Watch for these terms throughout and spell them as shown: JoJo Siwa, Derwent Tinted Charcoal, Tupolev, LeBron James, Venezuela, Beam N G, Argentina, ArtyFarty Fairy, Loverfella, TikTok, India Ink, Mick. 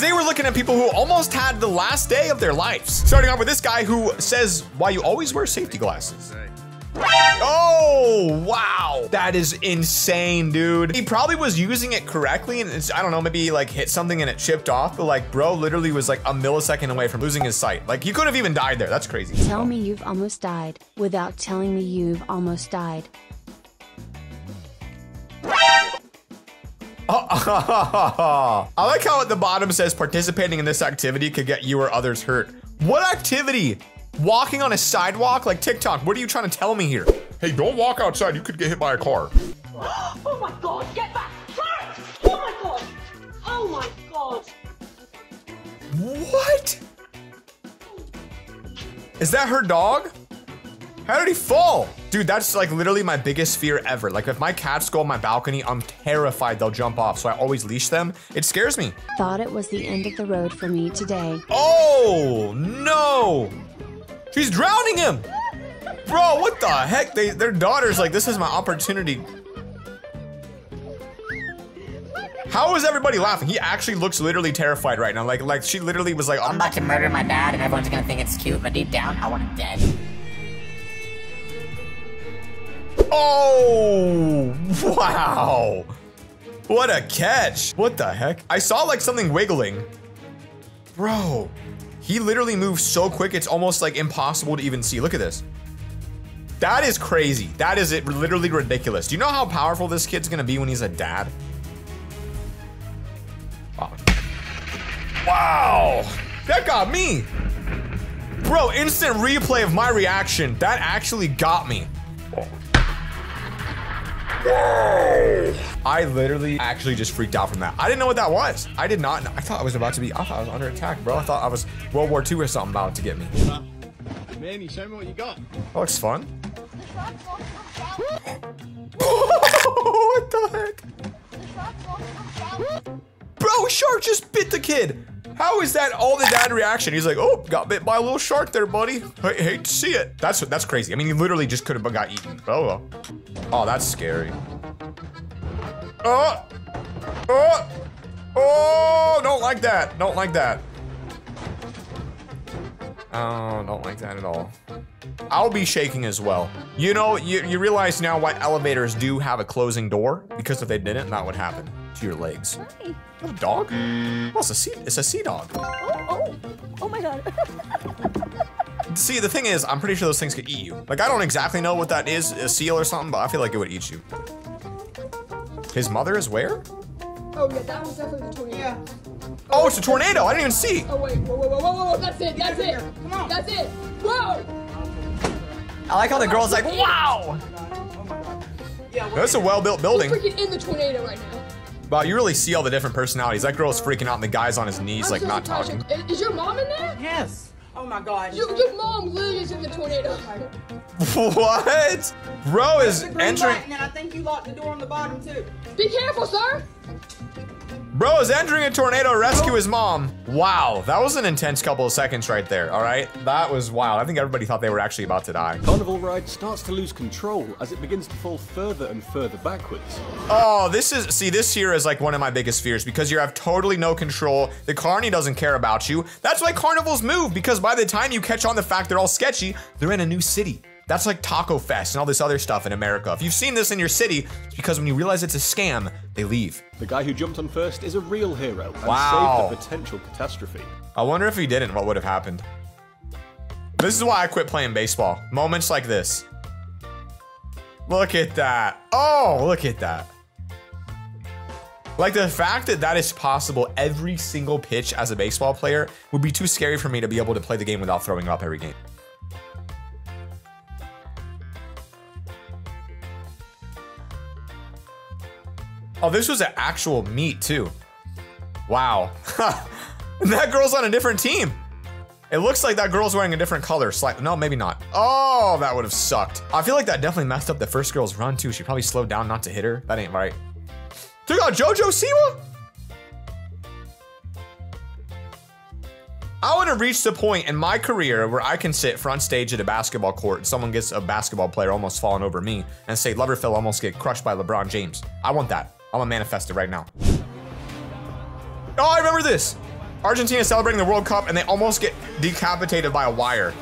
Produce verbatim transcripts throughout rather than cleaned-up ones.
Today we're looking at people who almost had the last day of their lives. Starting off with this guy who says, why you always wear safety glasses. Oh, wow. That is insane, dude. He probably was using it correctly and it's, I don't know, maybe he like hit something and it chipped off, but like bro literally was like a millisecond away from losing his sight. Like he could have even died there. That's crazy. Tell me you've almost died without telling me you've almost died. I like how at the bottom says participating in this activity could get you or others hurt. What activity? Walking on a sidewalk like TikTok. What are you trying to tell me here? Hey, don't walk outside. You could get hit by a car. Oh my God, get back. Sorry. Oh my God. Oh my God. What? Is that her dog? How did he fall? Dude, that's like literally my biggest fear ever. Like if my cats go on my balcony, I'm terrified they'll jump off. So I always leash them. It scares me. Thought it was the end of the road for me today. Oh, no. She's drowning him. Bro, what the heck? They, their daughter's like, this is my opportunity. How is everybody laughing? He actually looks literally terrified right now. Like, like she literally was like, I'm about to murder my dad and everyone's gonna think it's cute, but deep down, I want him dead. Oh, wow. What a catch. What the heck? I saw like something wiggling. Bro. He literally moves so quick, it's almost like impossible to even see. Look at this. That is crazy. That is it, literally ridiculous. Do you know how powerful this kid's gonna be when he's a dad? Wow. Wow. That got me. Bro, instant replay of my reaction. That actually got me. Whoa. I literally actually just freaked out from that. I didn't know what that was. I did not know. I thought I was about to be, I thought I was under attack, bro. I thought I was World War Two or something about to get me. Uh, Manny, show me what you got. That looks fun. What the heck? Bro, shark just bit the kid. How is that all the dad reaction? He's like, oh, got bit by a little shark there, buddy. I hate to see it. That's that's crazy. I mean, he literally just could have got eaten. Oh, well. Oh, that's scary. Oh, oh, oh, don't like that. Don't like that. Oh, don't like that at all. I'll be shaking as well. You know, you, you realize now why elevators do have a closing door? Because if they didn't, that would happen to your legs. Hi. What a dog? Oh, it's a sea, it's a sea dog. Oh, oh, oh my God. See, the thing is, I'm pretty sure those things could eat you. Like, I don't exactly know what that is, a seal or something, but I feel like it would eat you. His mother is where? Oh, yeah, that was definitely the tornado. Yeah. Oh, it's a tornado. I didn't even see. Oh, wait, whoa, whoa, whoa, whoa, whoa, that's it, that's it. Come on. That's it. Whoa. I like how the girl's like, wow. Yeah, that's a well-built building. We're freaking in the tornado right now. Wow, you really see all the different personalities. That girl's freaking out and the guy's on his knees, I'm like so not talking. Is your mom in there? Yes. Oh my God. Your, your mom lives in the tornado. What? Bro is entering. And I think you locked the door on the bottom too. Be careful, sir. Bro is entering a tornado to rescue his mom. Wow, that was an intense couple of seconds right there, all right? That was wild. I think everybody thought they were actually about to die. Carnival ride starts to lose control as it begins to fall further and further backwards. Oh, this is, see, this here is like one of my biggest fears because you have totally no control. The carny doesn't care about you. That's why carnivals move, because by the time you catch on the fact they're all sketchy, they're in a new city. That's like Taco Fest and all this other stuff in America. If you've seen this in your city, it's because when you realize it's a scam, they leave. The guy who jumped on first is a real hero and wow. saved a potential catastrophe. I wonder if he didn't, what would have happened? This is why I quit playing baseball. Moments like this. Look at that. Oh, look at that. Like the fact that that is possible every single pitch as a baseball player would be too scary for me to be able to play the game without throwing up every game. Oh, this was an actual meet too. Wow. That girl's on a different team. It looks like that girl's wearing a different color. Slight, no, maybe not. Oh, that would have sucked. I feel like that definitely messed up the first girl's run too. She probably slowed down not to hit her. That ain't right. Dude, got JoJo Siwa? I want to reach the point in my career where I can sit front stage at a basketball court and someone gets a basketball player almost falling over me and say, Loverfella almost get crushed by LeBron James. I want that. I'm gonna manifest it right now. Oh, I remember this. Argentina celebrating the World Cup and they almost get decapitated by a wire.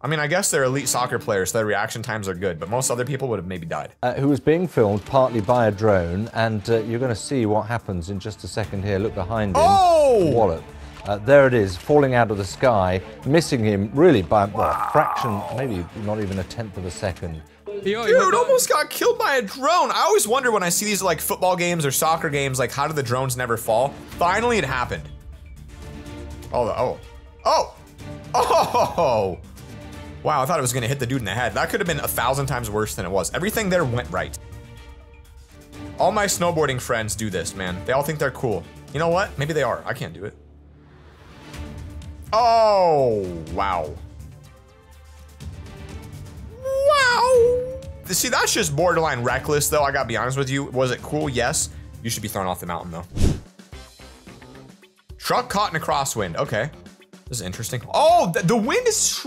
I mean, I guess they're elite soccer players, so their reaction times are good, but most other people would have maybe died. Uh, who was being filmed partly by a drone, and uh, you're going to see what happens in just a second here. Look behind him. Oh! Wallop. Uh, there it is, falling out of the sky, missing him really by wow. well, a fraction, maybe not even a tenth of a second. Dude, almost got killed by a drone. I always wonder when I see these like football games or soccer games, like how do the drones never fall? Finally, it happened. Oh, oh, oh, oh. Wow, I thought it was gonna hit the dude in the head. That could have been a thousand times worse than it was. Everything there went right. All my snowboarding friends do this, man. They all think they're cool. You know what? Maybe they are. I can't do it. Oh, wow. Wow. See, that's just borderline reckless, though. I gotta be honest with you. Was it cool? Yes. You should be thrown off the mountain, though. Truck caught in a crosswind. Okay. This is interesting. Oh, th the wind is...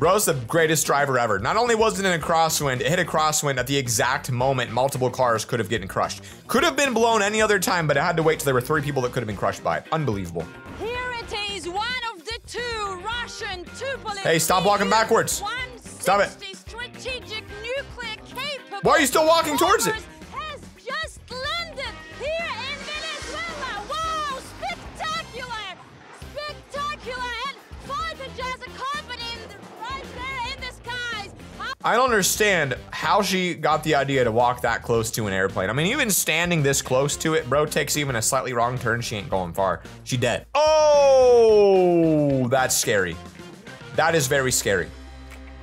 Bro's the greatest driver ever. Not only was it in a crosswind, it hit a crosswind at the exact moment multiple cars could have gotten crushed. Could have been blown any other time, but it had to wait till there were three people that could have been crushed by it. Unbelievable. Here it is, one of the two Russian Tupolev. Hey, stop walking backwards. Stop it. Strategic nuclear capable. Why are you still walking towards it? Has just landed here in Venezuela. Wow, spectacular. Spectacular. And fighter jets accompanying right there in the skies. I don't understand how she got the idea to walk that close to an airplane. I mean, even standing this close to it, bro takes even a slightly wrong turn, she ain't going far. She dead. Oh, that's scary. That is very scary.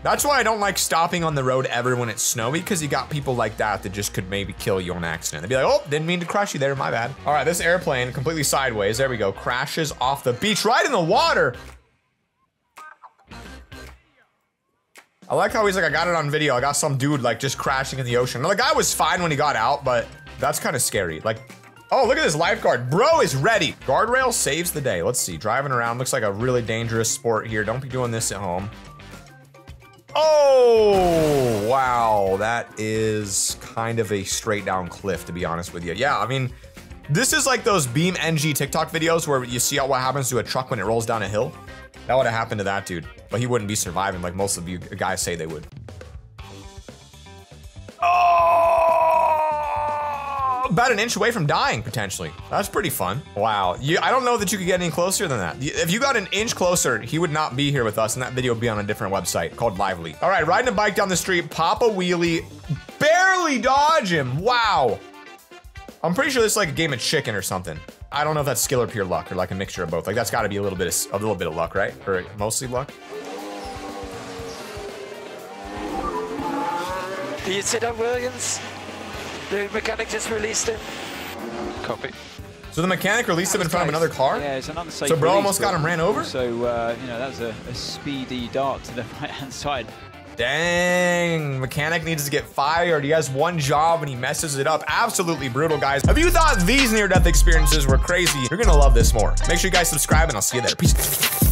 That's why I don't like stopping on the road ever when it's snowy, because you got people like that that just could maybe kill you on accident. They'd be like, oh, didn't mean to crash you there, my bad. All right, this airplane, completely sideways, there we go, crashes off the beach, right in the water. I like how he's like, I got it on video, I got some dude like just crashing in the ocean. Now, the guy was fine when he got out, but that's kind of scary. Like, oh, look at this lifeguard. Bro is ready. Guardrail saves the day. Let's see, driving around, looks like a really dangerous sport here. Don't be doing this at home. Oh, wow. That is kind of a straight down cliff, to be honest with you. Yeah, I mean, this is like those Beam N G TikTok videos where you see what happens to a truck when it rolls down a hill. That would have happened to that dude, but he wouldn't be surviving like most of you guys say they would. Oh, about an inch away from dying, potentially. That's pretty fun. Wow. You, I don't know that you could get any closer than that. If you got an inch closer, he would not be here with us, and that video would be on a different website called Lively. All right, riding a bike down the street, pop a wheelie, barely dodge him. Wow. I'm pretty sure this is like a game of chicken or something. I don't know if that's skill or pure luck or like a mixture of both. Like that's got to be a little bit of, a little bit of luck, right? Or mostly luck. Do you sit on Williams? The mechanic just released him. Copy. So the mechanic released him in front of another car? Yeah, it's an unsafe. So bro almost got him ran over? So, uh, you know, that was a, a speedy dart to the right-hand side. Dang, mechanic needs to get fired. He has one job and he messes it up. Absolutely brutal, guys. If you thought these near-death experiences were crazy, you're gonna love this more. Make sure you guys subscribe and I'll see you there. Peace.